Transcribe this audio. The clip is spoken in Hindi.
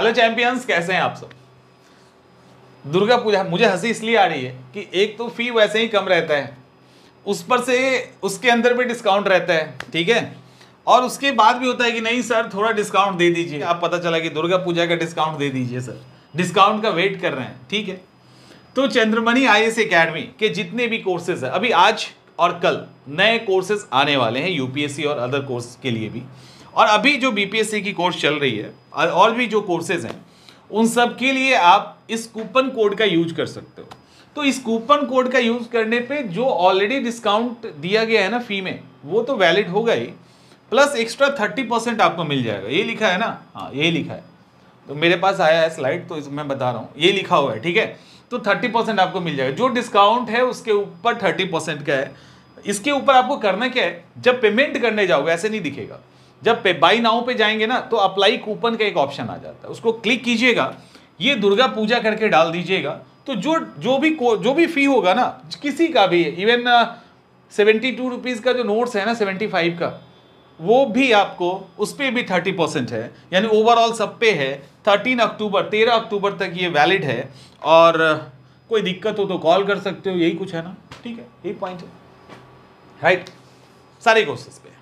हेलो चैंपियंस, कैसे हैं आप सब। दुर्गा पूजा मुझे हंसी इसलिए आ रही है कि एक तो फी वैसे ही कम रहता है, उस पर से उसके अंदर भी डिस्काउंट रहता है, ठीक है। और उसके बाद भी होता है कि नहीं सर थोड़ा डिस्काउंट दे दीजिए। आप पता चला कि दुर्गा पूजा का डिस्काउंट दे दीजिए सर, डिस्काउंट का वेट कर रहे हैं, ठीक है। तो चंद्रमणि IAS एकेडमी के जितने भी कोर्सेज है, अभी आज और कल नए कोर्सेज आने वाले हैं यूपीएससी और अदर कोर्स के लिए भी, और अभी जो बीपीएससी की कोर्स चल रही है और भी जो कोर्सेज हैं उन सब के लिए आप इस कूपन कोड का यूज कर सकते हो। तो इस कूपन कोड का यूज करने पे जो ऑलरेडी डिस्काउंट दिया गया है ना फी में, वो तो वैलिड होगा ही, प्लस एक्स्ट्रा 30% आपको मिल जाएगा। ये लिखा है ना, हाँ ये लिखा है, तो मेरे पास आया है स्लाइड तो मैं बता रहा हूँ, ये लिखा हुआ है, ठीक है। तो 30% आपको मिल जाएगा, जो डिस्काउंट है उसके ऊपर 30% का है। इसके ऊपर आपको करना क्या है, जब पेमेंट करने जाओगे ऐसे नहीं दिखेगा, जब बाई नाउ पे जाएंगे ना तो अप्लाई कूपन का एक ऑप्शन आ जाता है, उसको क्लिक कीजिएगा, ये दुर्गा पूजा करके डाल दीजिएगा। तो जो भी फी होगा ना, किसी का भी, इवन 72 रुपीज़ का जो नोट्स है ना 75 का, वो भी आपको उस पर भी 30% है, यानी ओवरऑल सब पे है। 13 अक्टूबर तक ये वैलिड है, और कोई दिक्कत हो तो कॉल कर सकते हो, यही कुछ है ना, ठीक है, यही पॉइंट है, राइट। सारे कोर्सेज पे